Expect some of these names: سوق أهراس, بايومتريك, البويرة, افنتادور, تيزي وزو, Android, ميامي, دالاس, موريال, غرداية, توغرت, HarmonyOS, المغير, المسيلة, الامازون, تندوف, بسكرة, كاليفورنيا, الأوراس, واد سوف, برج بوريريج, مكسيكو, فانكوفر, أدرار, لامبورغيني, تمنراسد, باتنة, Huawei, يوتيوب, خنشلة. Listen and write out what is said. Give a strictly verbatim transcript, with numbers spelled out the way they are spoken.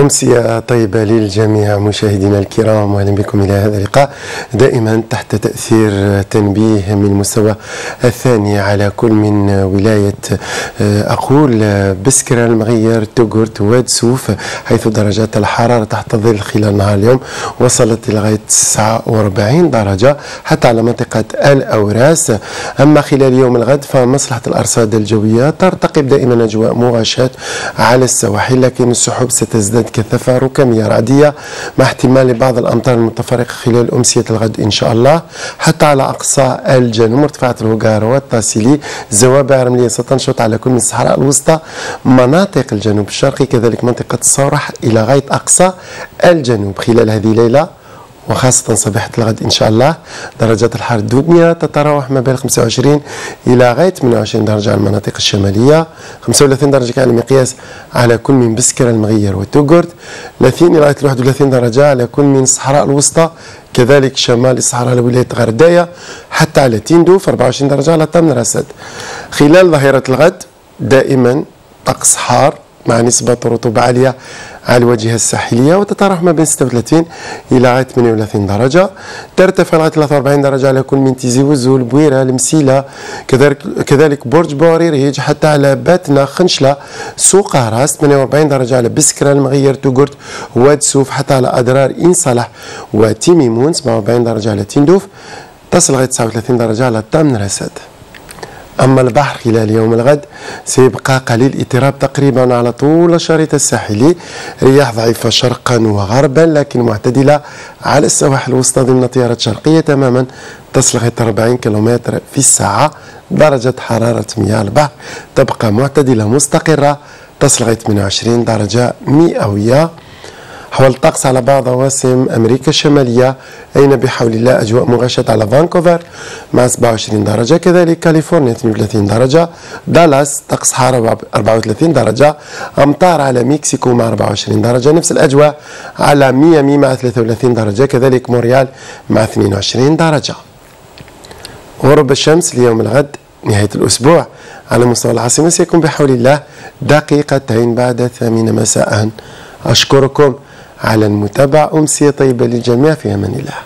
أمسية طيبة للجميع مشاهدينا الكرام، أهلا بكم إلى هذا اللقاء. دائما تحت تأثير تنبيه من المستوى الثاني على كل من ولاية أقول بسكرة، المغير، توغرت، واد سوف، حيث درجات الحرارة تحت الظل خلال نهار اليوم وصلت لغاية تسعة وأربعين درجة حتى على منطقة الأوراس. أما خلال يوم الغد فمصلحة الأرصاد الجوية ترتقب دائما أجواء مغشاة على السواحل، لكن السحب ستزداد كثافة ركامية رعدية مع احتمال بعض الأمطار المتفرقة خلال أمسية الغد إن شاء الله حتى على أقصى الجنوب، مرتفعات الهجارة والتاسيلي، زوابع رملية ستنشط على كل من الصحراء الوسطى، مناطق الجنوب الشرقي، كذلك منطقة الصورح إلى غاية أقصى الجنوب خلال هذه الليلة وخاصة صباحة الغد إن شاء الله. درجات الحرارة الدودمية تتراوح ما بين خمسة وعشرين إلى غاية ثمانية وعشرين درجة على المناطق الشمالية، خمسة وثلاثين درجة كان المقياس على كل من بسكرة، المغير والتوغرت، ثلاثين إلى واحد وثلاثين درجة على كل من الصحراء الوسطى، كذلك شمال الصحراء لولاية غرداية حتى على تندوف، أربعة وعشرين درجة على تمنراسد. خلال ظهيرة الغد دائما طقس حار مع نسبة رطوبة عالية على الواجهة الساحلية وتتراوح ما بين ستة وثلاثين إلى ثمانية وثلاثين درجة، ترتفع لغاية ثلاثة وأربعين درجة على كل من تيزي وزو، البويرة، المسيلة، كذلك كذلك برج بوريريج حتى على باتنة، خنشلة، سوق أهراس، ثمانية وأربعين درجة على بسكرة، المغير، توغرت، واد سوف حتى على أدرار إن صلح وتيميمون، سبعة وأربعين درجة على تندوف، تصل لغاية تسعة وثلاثين درجة على تمنراسد. أما البحر خلال يوم الغد سيبقى قليل اضطراب تقريبا على طول الشريط الساحلي، رياح ضعيفة شرقا وغربا لكن معتدلة على السواحل الوسطى ضمن تيارات شرقية تماما تصل غاية أربعين كيلومتر في الساعة. درجة حرارة مياه البحر تبقى معتدلة مستقرة تصل غاية ثمانية وعشرين درجة مئوية. حول الطقس على بعض عواصم أمريكا الشمالية، أين بحول الله أجواء مغشاة على فانكوفر مع سبعة وعشرين درجة، كذلك كاليفورنيا اثنين وثلاثين درجة، دالاس طقس حار أربعة وثلاثين درجة، أمطار على مكسيكو مع أربعة وعشرين درجة، نفس الأجواء على ميامي مع ثلاثة وثلاثين درجة، كذلك موريال مع اثنين وعشرين درجة. غروب الشمس ليوم الغد نهاية الأسبوع على مستوى العاصمة سيكون بحول الله دقيقتين بعد الثامنة مساء. أشكركم على المتابعة، أمسية طيبة للجميع، في أمان الله.